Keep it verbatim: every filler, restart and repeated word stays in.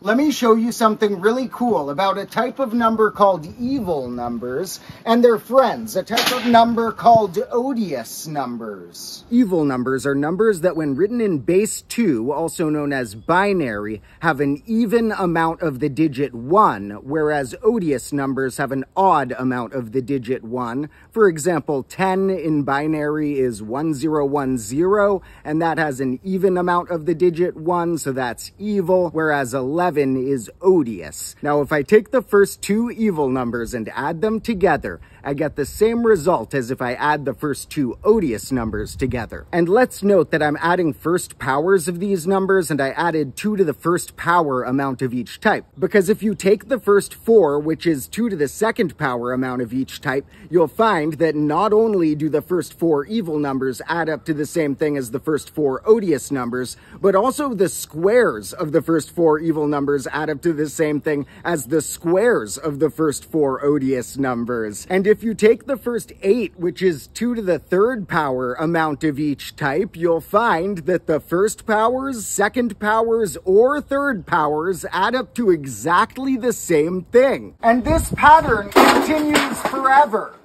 Let me show you something really cool about a type of number called evil numbers and their friends, a type of number called odious numbers. Evil numbers are numbers that when written in base two, also known as binary, have an even amount of the digit one, whereas odious numbers have an odd amount of the digit one. For example, ten in binary is one zero one zero, and that has an even amount of the digit one, so that's evil, whereas eleven is odious. Now, if I take the first two evil numbers and add them together, I get the same result as if I add the first two odious numbers together. And let's note that I'm adding first powers of these numbers, and I added two to the first power amount of each type. Because if you take the first four, which is two to the second power amount of each type, you'll find that not only do the first four evil numbers add up to the same thing as the first four odious numbers, but also the squares of the first four evil numbers add up to the same thing as the squares of the first four odious numbers. And if you take the first eight, which is two to the third power amount of each type, you'll find that the first powers, second powers, or third powers add up to exactly the same thing. And this pattern continues forever.